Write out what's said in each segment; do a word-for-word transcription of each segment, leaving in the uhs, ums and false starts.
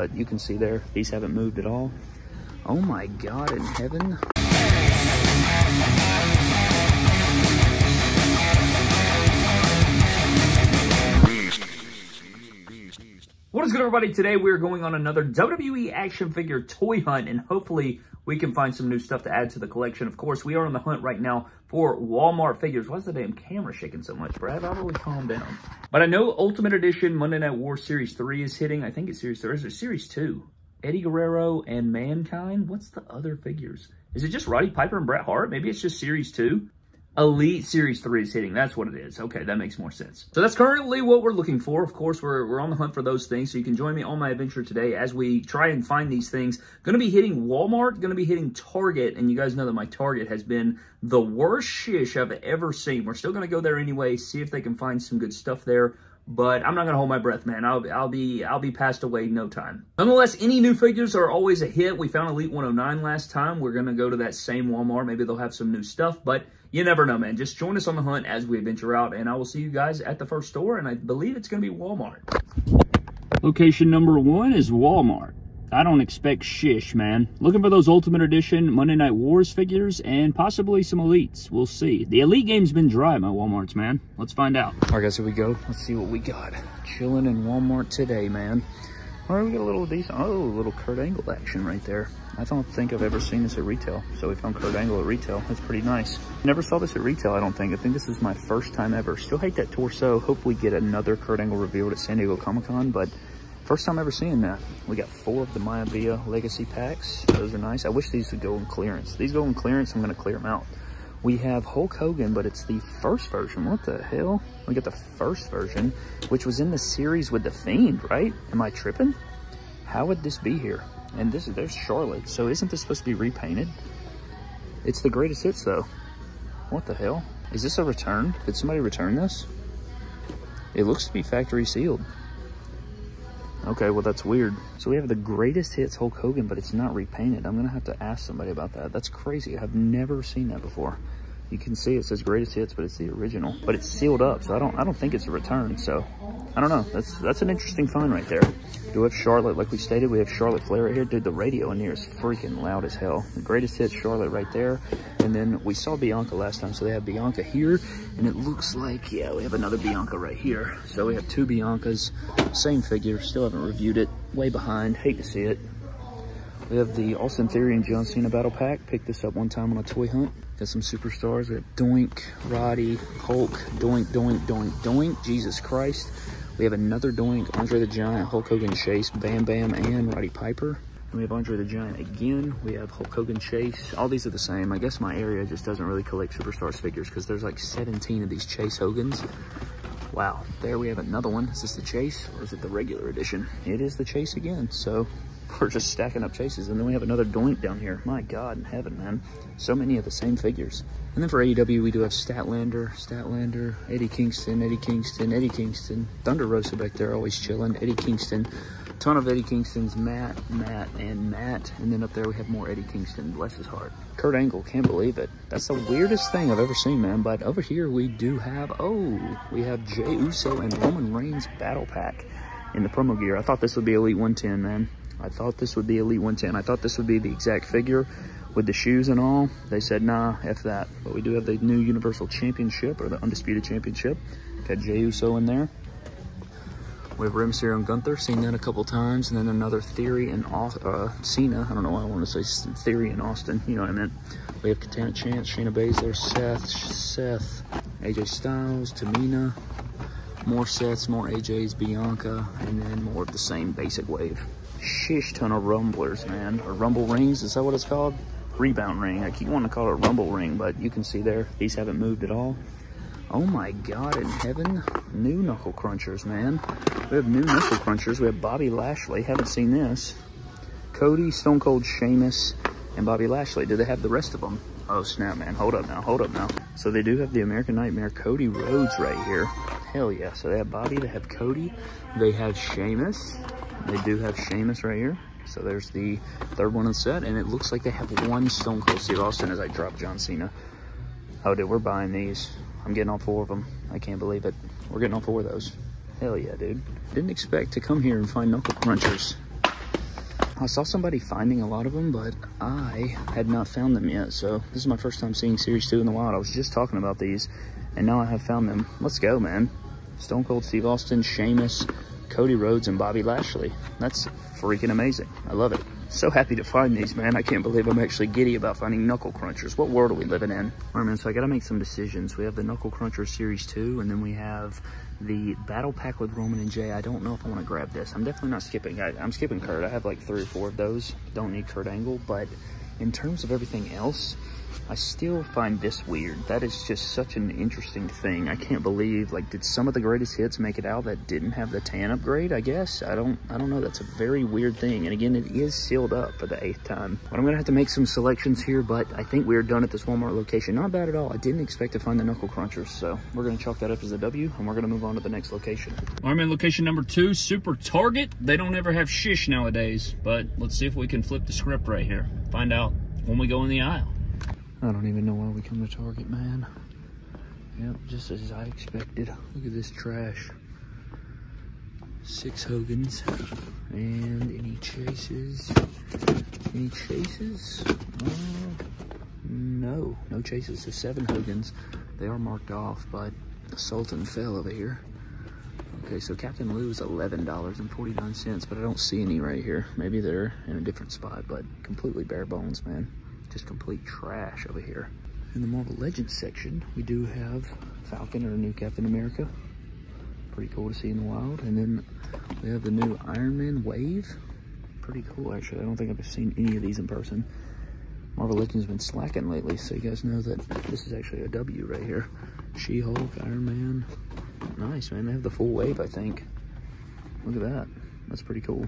but you can see there, these haven't moved at all. Oh my God in heaven. What is good, everybody? Today we're going on another W W E action figure toy hunt, and hopefully we can find some new stuff to add to the collection. Of course, we are on the hunt right now for Walmart figures. Why is the damn camera shaking so much, Brad? I'll really calm down. But I know Ultimate Edition Monday Night War Series three is hitting. I think it's Series three. Is it Series two? Eddie Guerrero and Mankind? What's the other figures? Is it just Roddy Piper and Bret Hart? Maybe it's just Series two? Elite Series three is hitting. That's what it is. Okay, that makes more sense. So that's currently what we're looking for. Of course, we're, we're on the hunt for those things, so you can join me on my adventure today as we try and find these things. Going to be hitting Walmart, going to be hitting Target, and you guys know that my Target has been the worst shish I've ever seen. We're still going to go there anyway, see if they can find some good stuff there. But I'm not going to hold my breath, man. I'll, I'll be I'll be passed away in no time. Nonetheless, any new figures are always a hit. We found Elite one oh nine last time. We're going to go to that same Walmart. Maybe they'll have some new stuff. But you never know, man. Just join us on the hunt as we venture out. And I will see you guys at the first store. And I believe it's going to be Walmart. Location number one is Walmart. I don't expect shish, man. Looking for those Ultimate Edition Monday Night Wars figures and possibly some Elites. We'll see. The Elite game's been dry, my Walmarts, man. Let's find out. All right, guys, here we go. Let's see what we got. Chilling in Walmart today, man. All right, we got a little decent. Oh, a little Kurt Angle action right there. I don't think I've ever seen this at retail. So we found Kurt Angle at retail. That's pretty nice. Never saw this at retail, I don't think. I think this is my first time ever. Still hate that torso. Hope we get another Kurt Angle revealed at San Diego Comic-Con, but first time ever seeing that. We got four of the Maya Via Legacy packs. Those are nice. I wish these would go in clearance. These go in clearance, I'm going to clear them out. We have Hulk Hogan, but it's the first version. What the hell? We got the first version, which was in the series with The Fiend, right? Am I tripping? How would this be here? And this is, there's Charlotte. So isn't this supposed to be repainted? It's the greatest hits, though. What the hell? Is this a return? Did somebody return this? It looks to be factory sealed. Okay, well, that's weird. So we have the greatest hits Hulk Hogan, but it's not repainted. I'm going to have to ask somebody about that. That's crazy. I've never seen that before. You can see it says greatest hits, but it's the original. But it's sealed up, so I don't I don't think it's a return. So I don't know. That's that's an interesting find right there. Do we have Charlotte? Like we stated, we have Charlotte Flair right here. Dude, the radio in here is freaking loud as hell. The greatest hits Charlotte right there. And then we saw Bianca last time, so they have Bianca here. And it looks like, yeah, we have another Bianca right here. So we have two Biancas. Same figure. Still haven't reviewed it. Way behind. Hate to see it. We have the Austin Theory and John Cena battle pack. Picked this up one time on a toy hunt. Got some superstars. We have Doink, Roddy, Hulk, Doink, Doink, Doink, Doink. Jesus Christ. We have another Doink, Andre the Giant, Hulk Hogan, Chase, Bam Bam, and Roddy Piper. And we have Andre the Giant again. We have Hulk Hogan, Chase. All these are the same. I guess my area just doesn't really collect superstars figures because there's like seventeen of these Chase Hogans. Wow. There we have another one. Is this the Chase or is it the regular edition? It is the Chase again. So we're just stacking up Chases. And then we have another Doink down here. My God in heaven, man. So many of the same figures. And then for A E W, we do have Statlander, Statlander, Eddie Kingston, Eddie Kingston, Eddie Kingston. Thunder Rosa back there, always chilling. Eddie Kingston. Ton of Eddie Kingstons. Matt, Matt, and Matt. And then up there, we have more Eddie Kingston. Bless his heart. Kurt Angle. Can't believe it. That's the weirdest thing I've ever seen, man. But over here, we do have, oh, we have Jey Uso and Roman Reigns battle pack in the promo gear. I thought this would be Elite one ten, man. I thought this would be Elite one ten. I thought this would be the exact figure with the shoes and all. They said, nah, F that. But we do have the new Universal Championship or the Undisputed Championship. Got Jey Uso in there. We have Rey Mysterio and Gunther. Seen that a couple times. And then another Theory and uh, Cena. I don't know why I want to say Theory and Austin. You know what I meant. We have Katana Chance, Shayna Baszler, Seth, Seth, A J Styles, Tamina. More Seths, more A Js, Bianca, and then more of the same basic wave. Shish ton of rumblers, man, or rumble rings. Is that what it's called? Rebound ring. I keep wanting to call it a rumble ring, but you can see there these haven't moved at all. Oh my God in heaven. New Knuckle Crunchers, man. We have new Knuckle Crunchers. We have Bobby Lashley. Haven't seen this. Cody, Stone Cold, Sheamus, and Bobby Lashley. Do they have the rest of them? Oh snap, man. Hold up now. Hold up now. So they do have the American Nightmare Cody Rhodes right here. Hell yeah. So they have Bobby, they have Cody, they have Sheamus. They do have Sheamus right here. So there's the third one in the set. And it looks like they have one Stone Cold Steve Austin as I drop John Cena. Oh, dude, we're buying these. I'm getting all four of them. I can't believe it. We're getting all four of those. Hell yeah, dude. Didn't expect to come here and find Knuckle Crunchers. I saw somebody finding a lot of them, but I had not found them yet. So this is my first time seeing Series two in the wild. I was just talking about these, and now I have found them. Let's go, man. Stone Cold Steve Austin, Sheamus, Cody Rhodes, and Bobby Lashley. That's freaking amazing. I love it. So happy to find these, man. I can't believe I'm actually giddy about finding Knuckle Crunchers. What world are we living in? All right, man, so I got to make some decisions. We have the Knuckle Cruncher Series two, and then we have the Battle Pack with Roman and Jey. I don't know if I want to grab this. I'm definitely not skipping. I, I'm skipping Kurt. I have like three or four of those. Don't need Kurt Angle, but in terms of everything else, I still find this weird. That is just such an interesting thing. I can't believe, like, did some of the greatest hits make it out that didn't have the tan upgrade, I guess? I don't I don't know. That's a very weird thing. And again, it is sealed up for the eighth time. But I'm going to have to make some selections here, but I think we're done at this Walmart location. Not bad at all. I didn't expect to find the Knuckle Crunchers, so we're going to chalk that up as a W, and we're going to move on to the next location. All right, man, location number two, Super Target. They don't ever have shish nowadays, but let's see if we can flip the script right here. Find out when we go in the aisle. I don't even know why we come to Target, man. Yep, just as I expected. Look at this trash. Six Hogans. And any chases? Any chases? Uh, no, no chases. So seven Hogans. They are marked off, but the Sultan fell over here. Okay, so Captain Lou is eleven dollars and forty-nine cents, but I don't see any right here. Maybe they're in a different spot, but completely bare bones, man. Just complete trash over here. In the Marvel Legends section, we do have Falcon, or new Captain America. Pretty cool to see in the wild. And then we have the new Iron Man wave. Pretty cool, actually. I don't think I've seen any of these in person. Marvel Legends has been slacking lately, so you guys know that this is actually a W right here. She-Hulk, Iron Man. Nice, man. They have the full wave, I think. Look at that. That's pretty cool.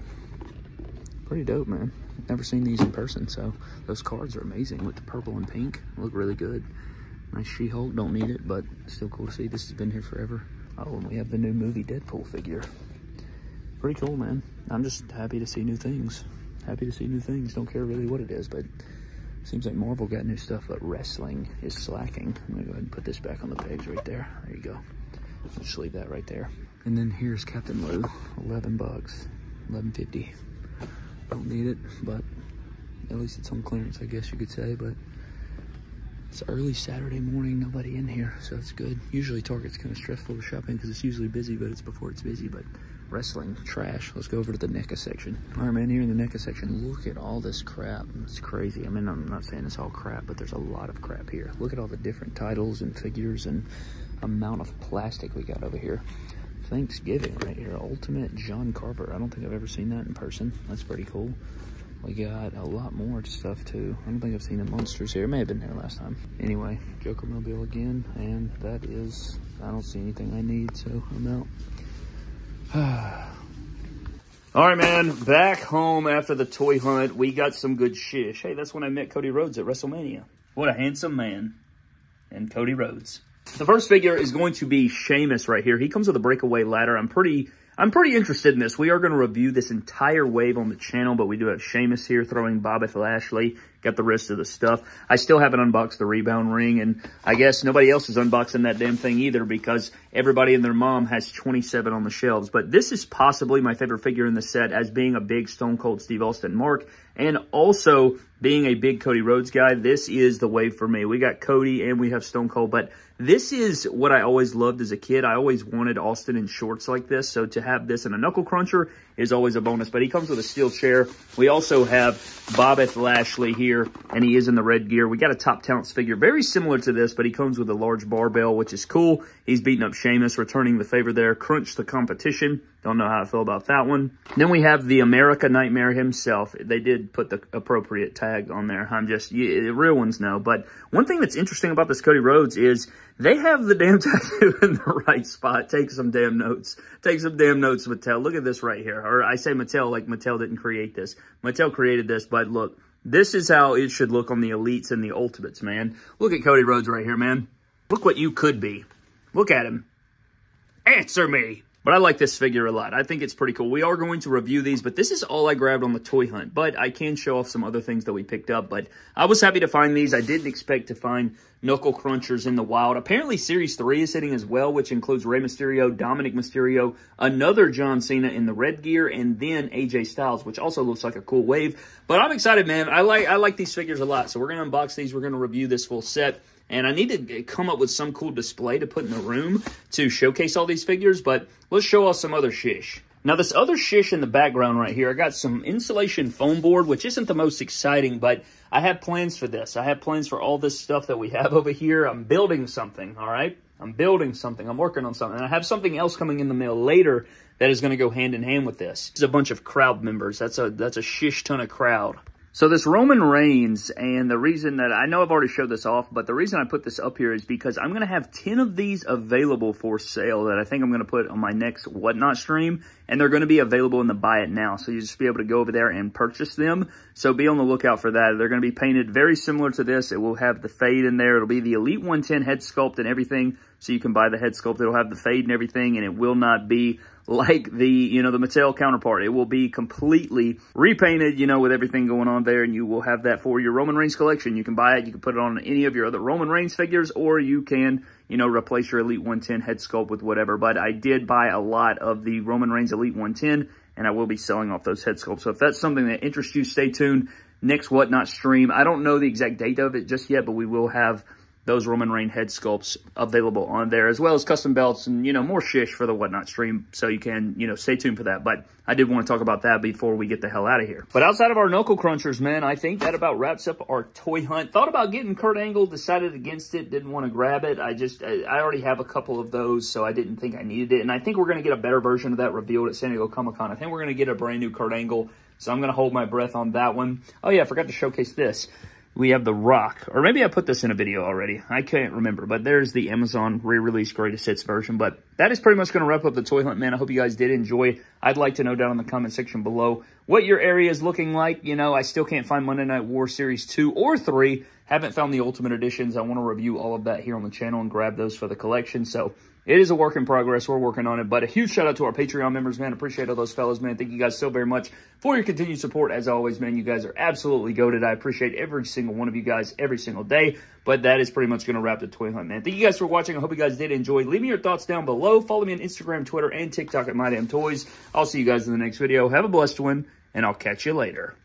Pretty dope, man. Never seen these in person, so those cards are amazing with the purple and pink. Look really good. Nice She-Hulk, don't need it, but still cool to see. This has been here forever. Oh, and we have the new movie Deadpool figure. Pretty cool, man. I'm just happy to see new things. Happy to see new things. Don't care really what it is, but it seems like Marvel got new stuff, but wrestling is slacking. I'm gonna go ahead and put this back on the pegs right there. There you go. Just leave that right there. And then here's Captain Lou. eleven bucks. eleven fifty. Don't need it, but at least it's on clearance, I guess you could say. But it's early Saturday morning, nobody in here, so it's good. Usually Target's kind of stressful to shop in because it's usually busy, but it's before it's busy. But wrestling trash. Let's go over to the NECA section. All right, man, here in the NECA section, look at all this crap. It's crazy. I mean, I'm not saying it's all crap, but there's a lot of crap here. Look at all the different titles and figures and amount of plastic we got over here. Thanksgiving right here. Ultimate John Carver. I don't think I've ever seen that in person. That's pretty cool. We got a lot more stuff too. I don't think I've seen the monsters here. It may have been there last time. Anyway, Joker Mobile again, and that is, I don't see anything I need, so I'm out. All right, man, back home after the toy hunt. We got some good shish. Hey, that's when I met Cody Rhodes at WrestleMania. What a handsome man. And Cody Rhodes. The first figure is going to be Sheamus right here. He comes with a breakaway ladder. I'm pretty I'm pretty interested in this. We are going to review this entire wave on the channel, but we do have Sheamus here throwing Bobby Lashley. Got the rest of the stuff. I still haven't unboxed the rebound ring, and I guess nobody else is unboxing that damn thing either because everybody and their mom has twenty-seven on the shelves. But this is possibly my favorite figure in the set as being a big Stone Cold Steve Austin mark and also being a big Cody Rhodes guy. This is the wave for me. We got Cody and we have Stone Cold, but this is what I always loved as a kid. I always wanted Austin in shorts like this, so to have this in a knuckle cruncher is always a bonus, but he comes with a steel chair. We also have Bobby Lashley here, and he is in the red gear. We got a Top Talents figure, very similar to this, but he comes with a large barbell, which is cool. He's beating up Sheamus, returning the favor there. Crunch the competition. Don't know how I feel about that one. Then we have the America Nightmare himself. They did put the appropriate tag on there. I'm just, yeah, real ones know. But one thing that's interesting about this Cody Rhodes is they have the damn tattoo in the right spot. Take some damn notes. Take some damn notes, Mattel. Look at this right here. Or I say Mattel like Mattel didn't create this. Mattel created this, but look, this is how it should look on the Elites and the Ultimates, man. Look at Cody Rhodes right here, man. Look what you could be. Look at him. Answer me. But I like this figure a lot. I think it's pretty cool. We are going to review these, but this is all I grabbed on the toy hunt. But I can show off some other things that we picked up. But I was happy to find these. I didn't expect to find Knuckle Crunchers in the wild. Apparently, Series three is hitting as well, which includes Rey Mysterio, Dominic Mysterio, another John Cena in the red gear, and then A J Styles, which also looks like a cool wave. But I'm excited, man. I like, I like these figures a lot. So we're going to unbox these. We're going to review this full set. And I need to come up with some cool display to put in the room to showcase all these figures, but let's show off some other shish. Now, this other shish in the background right here, I got some insulation foam board, which isn't the most exciting, but I have plans for this. I have plans for all this stuff that we have over here. I'm building something, all right? I'm building something. I'm working on something. And I have something else coming in the mail later that is going to go hand in hand with this. It's a bunch of crowd members. That's a, that's a shish ton of crowd. So this Roman Reigns, and the reason that I know I've already showed this off, but the reason I put this up here is because I'm going to have ten of these available for sale that I think I'm going to put on my next Whatnot stream, and they're going to be available in the buy it now. So you just be able to go over there and purchase them. So be on the lookout for that. They're going to be painted very similar to this. It will have the fade in there. It'll be the Elite one ten head sculpt and everything. So you can buy the head sculpt. It'll have the fade and everything, and it will not be like the, you know, the Mattel counterpart. It will be completely repainted, you know, with everything going on there, and you will have that for your Roman Reigns collection. You can buy it. You can put it on any of your other Roman Reigns figures, or you can, you know, replace your Elite one ten head sculpt with whatever. But I did buy a lot of the Roman Reigns Elite one ten, and I will be selling off those head sculpts. So if that's something that interests you, stay tuned. Next Whatnot stream. I don't know the exact date of it just yet, but we will have those Roman Reigns head sculpts available on there, as well as custom belts and, you know, more shish for the Whatnot stream. So you can, you know, stay tuned for that. But I did want to talk about that before we get the hell out of here. But outside of our Knuckle Crunchers, man, I think that about wraps up our toy hunt. Thought about getting Kurt Angle, decided against it, didn't want to grab it. I just, I, I already have a couple of those, so I didn't think I needed it. And I think we're going to get a better version of that revealed at San Diego Comic-Con. I think we're going to get a brand new Kurt Angle. So I'm going to hold my breath on that one. Oh yeah, I forgot to showcase this. We have The Rock, or maybe I put this in a video already. I can't remember, but there's the Amazon re-release greatest hits version. But that is pretty much going to wrap up the toy hunt, man. I hope you guys did enjoy. I'd like to know down in the comment section below what your area is looking like. You know, I still can't find Monday Night War Series two or three. Haven't found the Ultimate Editions. I want to review all of that here on the channel and grab those for the collection. So it is a work in progress. We're working on it. But a huge shout out to our Patreon members, man. Appreciate all those fellas, man. Thank you guys so very much for your continued support. As always, man, you guys are absolutely goated. I appreciate every single one of you guys every single day. But that is pretty much going to wrap the toy hunt, man. Thank you guys for watching. I hope you guys did enjoy. Leave me your thoughts down below. Follow me on Instagram, Twitter, and TikTok at My Damn Toys. I'll see you guys in the next video. Have a blessed one, and I'll catch you later.